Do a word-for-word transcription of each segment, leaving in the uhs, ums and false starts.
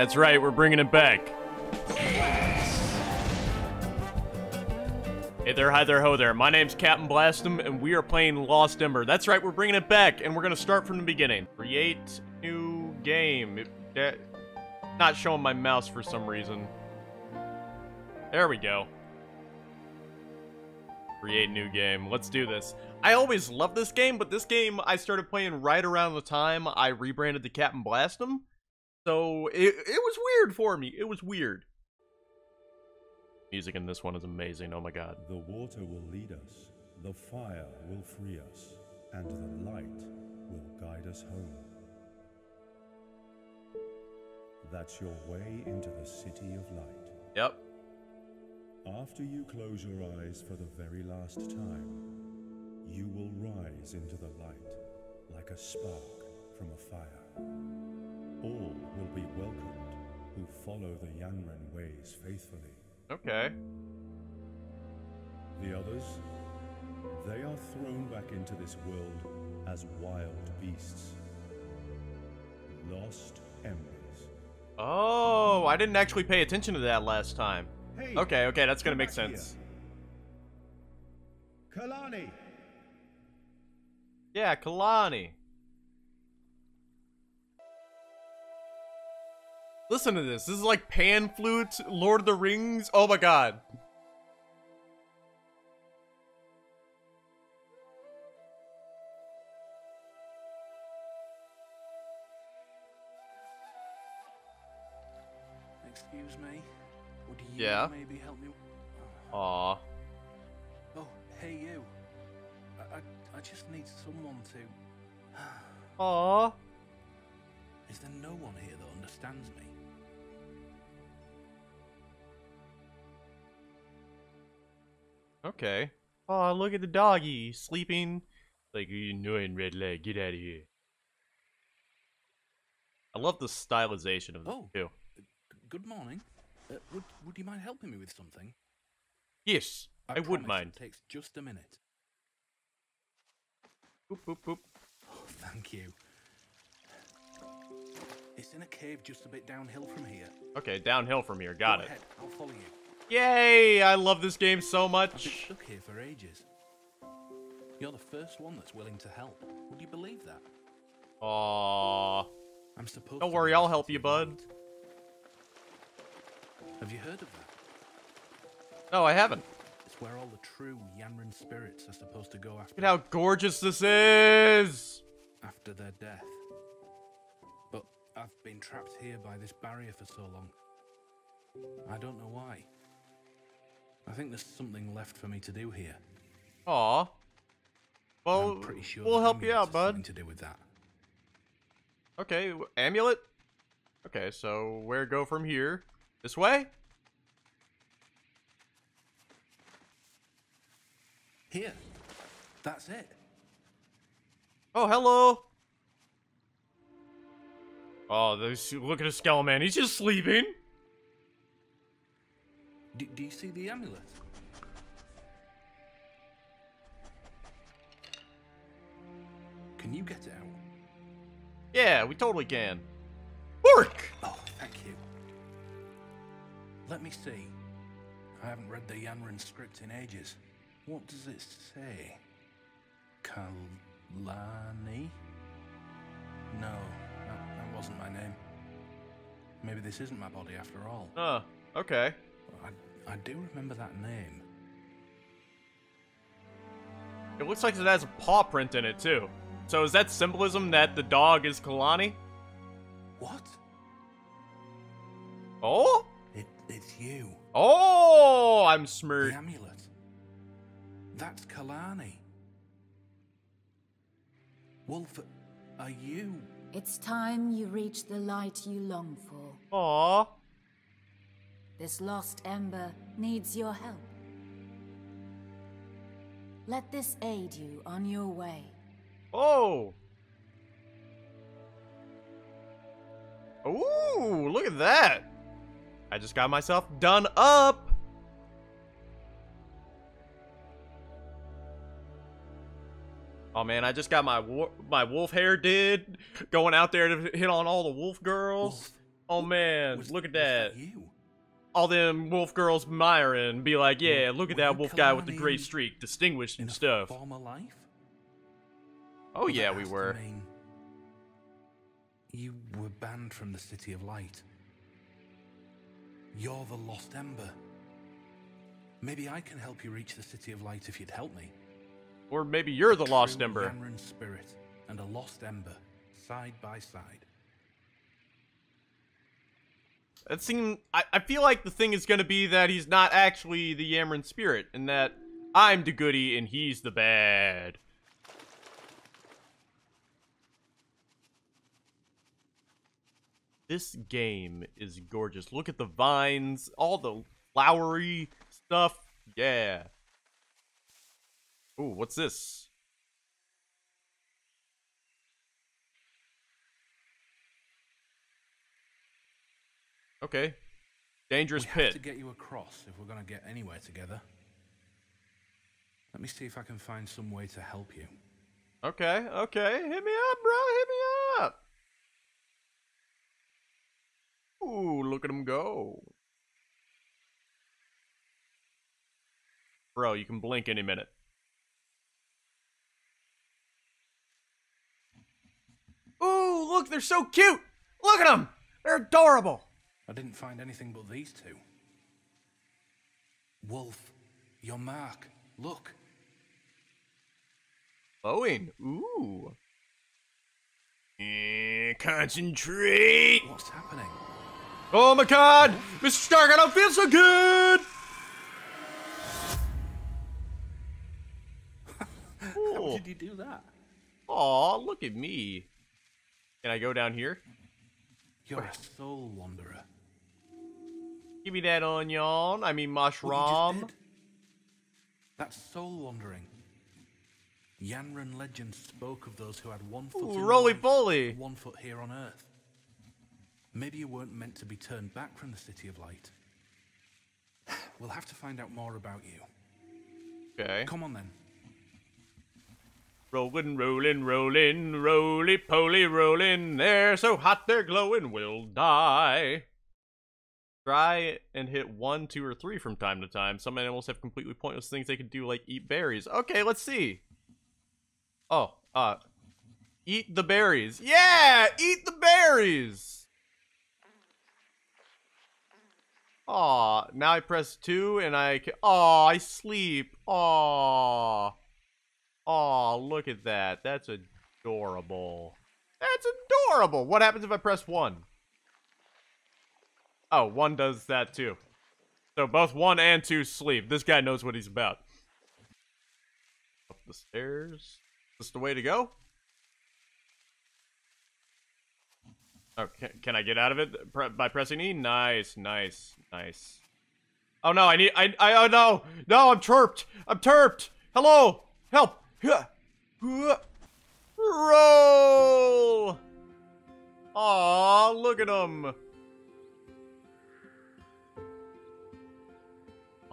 That's right, we're bringing it back. Hey there, hi there, ho there. My name's Captain Blast'Em, and we are playing Lost Ember. That's right, we're bringing it back, and we're gonna start from the beginning. Create new game. It, that, not showing my mouse for some reason. There we go. Create new game. Let's do this. I always love this game, but this game I started playing right around the time I rebranded to Captain Blast'Em. So it, it was weird for me. It was weird. Music in this one is amazing. Oh my god. The water will lead us, the fire will free us, and the light will guide us home. That's your way into the city of light. Yep. After you close your eyes for the very last time, you will rise into the light like a spark from a fire. All will be welcomed who follow the Yangmen ways faithfully. Okay. The others, they are thrown back into this world as wild beasts. Lost Embers. Oh, I didn't actually pay attention to that last time. Hey, okay, okay, that's gonna make sense. Here. Kalani. Yeah, Kalani. Listen to this. This is like pan flute, Lord of the Rings. Oh my god. Excuse me. Would you yeah. maybe help me? Aww. Oh, hey you. I, I, I just need someone to... Aww. Is there no one here that understands me? Okay. Oh, look at the doggy sleeping. Like, you annoying red leg, get out of here. I love the stylization of oh, this too. Good morning. Uh, would Would you mind helping me with something? Yes, I, I would mind. It takes just a minute. Boop boop boop. Oh, thank you. It's in a cave just a bit downhill from here. Okay, downhill from here. Got Go it. Ahead, I'll follow you. Yay! I love this game so much. I've been stuck here for ages. You're the first one that's willing to help. Would you believe that? Aww. I'm supposed. Don't worry, I'll help you, bud. Have you heard of that? No, I haven't. It's where all the true Yanrana spirits are supposed to go after. Look at how gorgeous this is! After their death. But I've been trapped here by this barrier for so long. I don't know why. I think there's something left for me to do here. Aw. Well, I'm pretty sure we'll help you out, bud. To do with that. Okay, amulet? Okay, so where go from here? This way? Here. That's it. Oh, hello. Oh, this, look at a skeleton man. He's just sleeping. Do, do you see the amulet? Can you get it out? Yeah, we totally can. Work! Oh, thank you. Let me see. I haven't read the Yanrana script in ages. What does it say? Kalani? No, that, that wasn't my name. Maybe this isn't my body after all. Uh, okay. I, I do remember that name. It looks like it has a paw print in it, too. So is that symbolism that the dog is Kalani? What? Oh? It, it's you. Oh, I'm smirked. The amulet. That's Kalani. Wolf, are you? It's time you reach the light you long for. Aww. This lost ember needs your help. Let this aid you on your way. Oh! Ooh, look at that! I just got myself done up! Oh man, I just got my, wo my wolf hair did, going out there to hit on all the wolf girls. Wolf. Oh man, look at that. All them wolf girls admiring, be like, yeah, look at that wolf guy with the gray streak, distinguished and stuff. Oh yeah, we were. You were banned from the City of Light. You're the Lost Ember. Maybe I can help you reach the City of Light if you'd help me. Or maybe you're the Lost Ember. A true Yanran spirit and a Lost Ember, side by side. That seemed, I, I feel like the thing is going to be that he's not actually the Yanran spirit, and that I'm the goody and he's the bad. This game is gorgeous. Look at the vines, all the flowery stuff. Yeah. Ooh, what's this? Okay. Dangerous pit. We have to get you across if we're going to get anywhere together. Let me see if I can find some way to help you. Okay, okay. Hit me up, bro. Hit me up. Ooh, look at him go. Bro, you can blink any minute. Ooh, look, they're so cute! Look at them! They're adorable! I didn't find anything but these two. Wolf, your mark. Look. Owen, ooh. Eh, concentrate! What's happening? Oh my god! Mister Stark, I don't feel so good! How did you do that? Aw, look at me. Can I go down here? You're a soul wanderer. Give me that onion. I mean mushroom. That's soul wandering. Yanran legend spoke of those who had one foot in light, one foot here on Earth. Maybe you weren't meant to be turned back from the City of Light. We'll have to find out more about you. Okay. Come on then. Rollin', rollin', rollin', roly-poly rollin', they're so hot they're glowin', we'll die. Try and hit one, two, or three from time to time. Some animals have completely pointless things they can do, like eat berries. Okay, let's see. Oh, uh, eat the berries. Yeah, eat the berries! Aw, now I press two and I can- aw, I sleep. Aw. Aw, oh, look at that. That's adorable. That's adorable. What happens if I press one? Oh, one does that too. So both one and two sleep. This guy knows what he's about. Up the stairs. Is this the way to go? Oh, can, can I get out of it by pressing E? Nice, nice, nice. Oh no, I need, I, I, oh no. No, I'm turped. I'm turped. Hello. Help. Roll! Aw, look at him! Aw,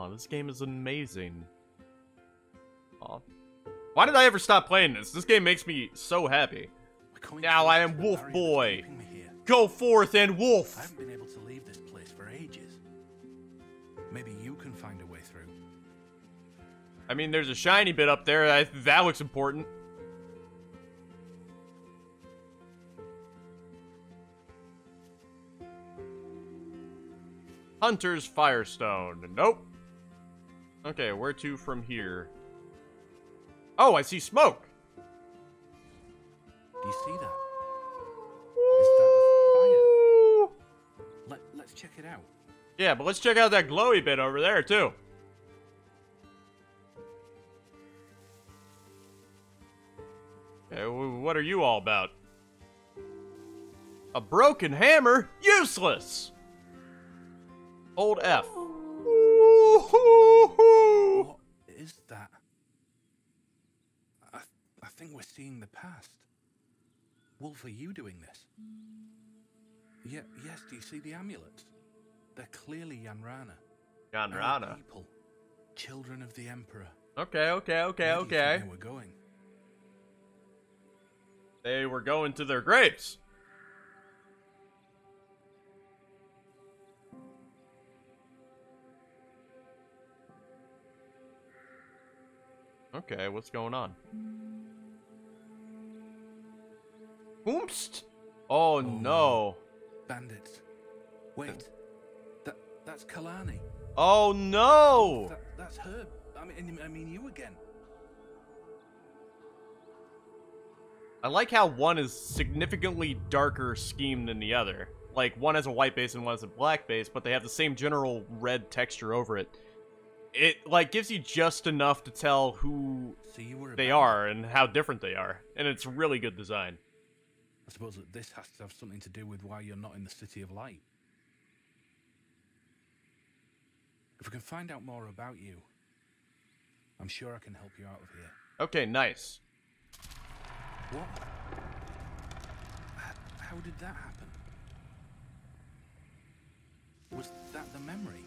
this game is amazing. Aw. Why did I ever stop playing this? This game makes me so happy. Now I am Wolf Boy! Go forth and wolf! I haven't been able to leave this place for ages. Maybe you can find a way through. I mean, there's a shiny bit up there. I, that looks important. Hunter's Firestone. Nope. Okay, where to from here? Oh, I see smoke. Do you see that? Is that a fire? Let, let's check it out. Yeah, but let's check out that glowy bit over there, too. What are you all about? A broken hammer? Useless! Old F. What is that? I, I think we're seeing the past. Wolf, are you doing this? Yeah, yes, do you see the amulets? They're clearly Yanrana. Yanrana? People, children of the Emperor. Okay, okay, okay, Where okay. We're going. They were going to their graves. Okay, what's going on? Oompst! Oh, oh no. Bandits. Wait. That that's Kalani. Oh no! That, that's her. I mean I mean you again. I like how one is significantly darker scheme than the other. Like, one has a white base and one has a black base, but they have the same general red texture over it. It, like, gives you just enough to tell who so they are and how different they are. And it's really good design. I suppose that this has to have something to do with why you're not in the City of Light. If we can find out more about you, I'm sure I can help you out of here. Okay, nice. What? How did that happen? Was that the memory?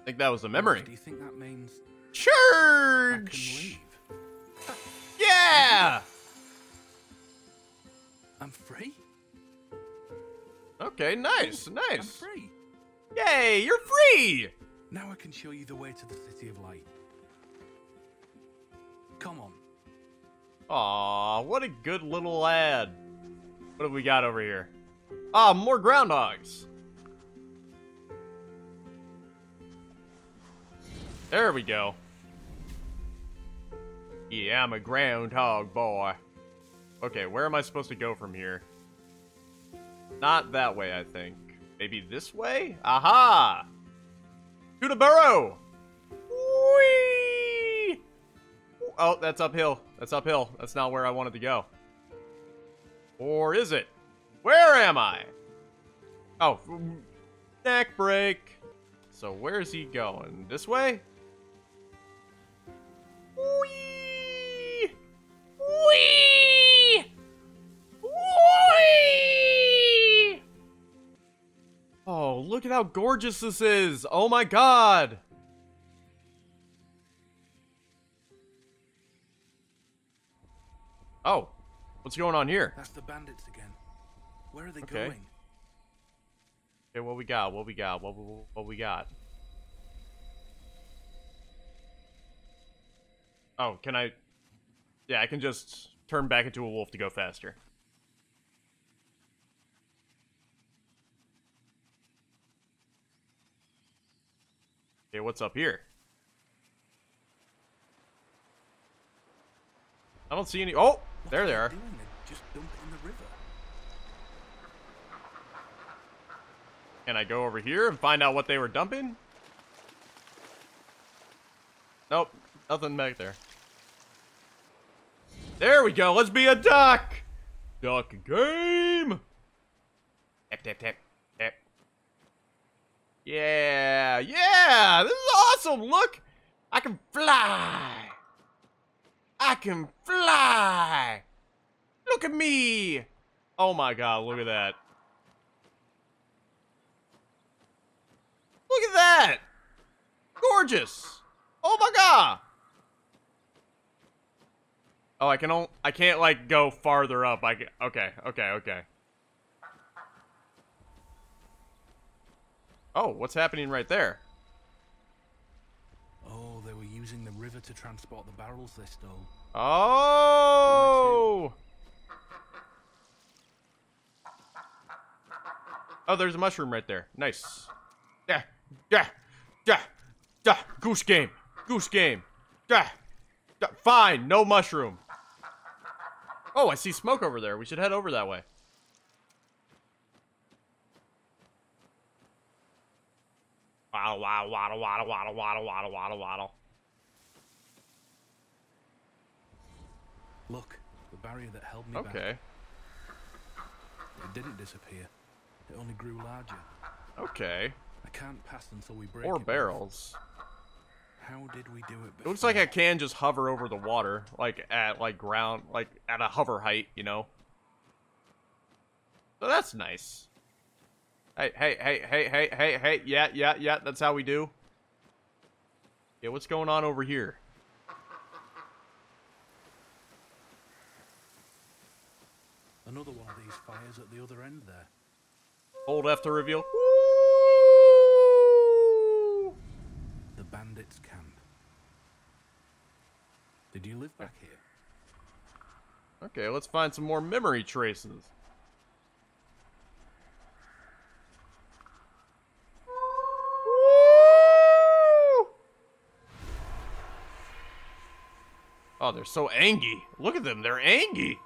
I think that was the memory. Do you think that means church? I can leave. Yeah. I'm free. Okay, nice, nice. I'm free. Yay, you're free. Now I can show you the way to the City of Light. Come on. Aw, what a good little lad. What have we got over here? Ah, more groundhogs. There we go. Yeah, I'm a groundhog boy. Okay, where am I supposed to go from here? Not that way, I think. Maybe this way? Aha! To the burrow! Whee! Oh, that's uphill. That's uphill. That's not where I wanted to go. Or is it? Where am I? Oh, neck break. So where is he going? This way? Whee! Whee! Whee! Oh, look at how gorgeous this is. Oh my god. Oh, what's going on here? That's the bandits again. Where are they okay. going? Okay, what we got? What we got? What we, what we got? Oh, can I? Yeah, I can just turn back into a wolf to go faster. Okay, what's up here? I don't see any. Oh! There they are. Just dump in the river. Can I go over here and find out what they were dumping? Nope. Nothing back there. There we go. Let's be a duck. Duck game. Tap, tap, tap, tap. Yeah. Yeah. This is awesome. Look. I can fly. I can fly. Look at me. Oh my god, look at that. Look at that. Gorgeous. Oh my god. Oh, I can only, I can't like go farther up. I can, okay, okay, okay. Oh, what's happening right there? Oh, they were using the river to transport the barrels they stole. Oh! Oh, there's a mushroom right there. Nice. Yeah, yeah, yeah, yeah. Goose game. Goose game. Yeah, yeah. Fine. No mushroom. Oh, I see smoke over there. We should head over that way. Waddle, waddle, waddle, waddle, waddle, waddle, waddle, waddle, waddle. Look, the barrier that held me okay. back. Okay. It didn't disappear. It only grew larger. Okay. I can't pass until we break. Or barrels. How did we do it? Before? It looks like I can just hover over the water, like at like ground, like at a hover height, you know. So that's nice. Hey, hey, hey, hey, hey, hey, hey! Yeah, yeah, yeah. That's how we do. Yeah, what's going on over here? Another one of these fires at the other end there. Hold F to reveal. Woo! The bandits' camp. Did you live back here? Okay, let's find some more memory traces. Woo! Oh, they're so angry. Look at them, they're angry.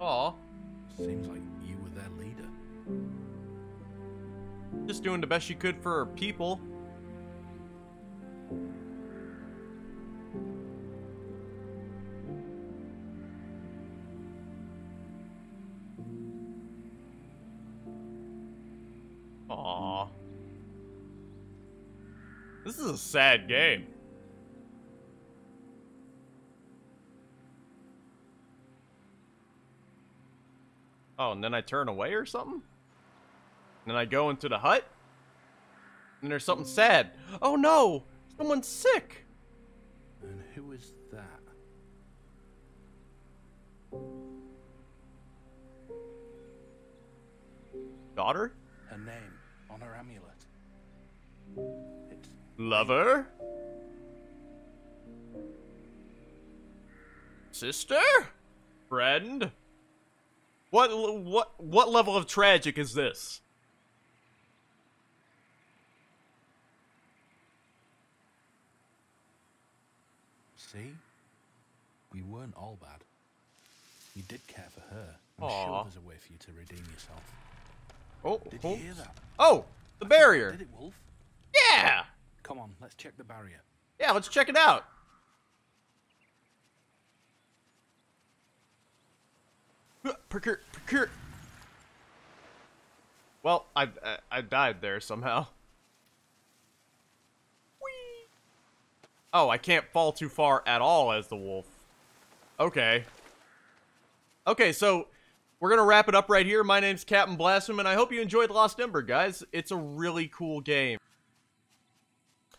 Aw. Seems like you were their leader. Just doing the best she could for her people. Aw. This is a sad game. Oh, and then I turn away or something? And then I go into the hut? And there's something sad. Oh no! Someone's sick! And who is that? Daughter? Her name on her amulet. It's Lover? Sister? Friend? What what what level of tragic is this? See, we weren't all bad. You did care for her. I'm Aww. sure there's a way for you to redeem yourself. Oh, did oh. you hear that? Oh, the I barrier. Did it, Wolf? Yeah. Come on, let's check the barrier. Yeah, let's check it out. Procure, procure. Well, I, I I died there somehow. Whee! Oh, I can't fall too far at all as the wolf. Okay. Okay, so we're gonna wrap it up right here. My name's Captain Blast'Em, and I hope you enjoyed Lost Ember, guys. It's a really cool game.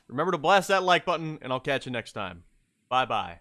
Remember to blast that like button, and I'll catch you next time. Bye bye.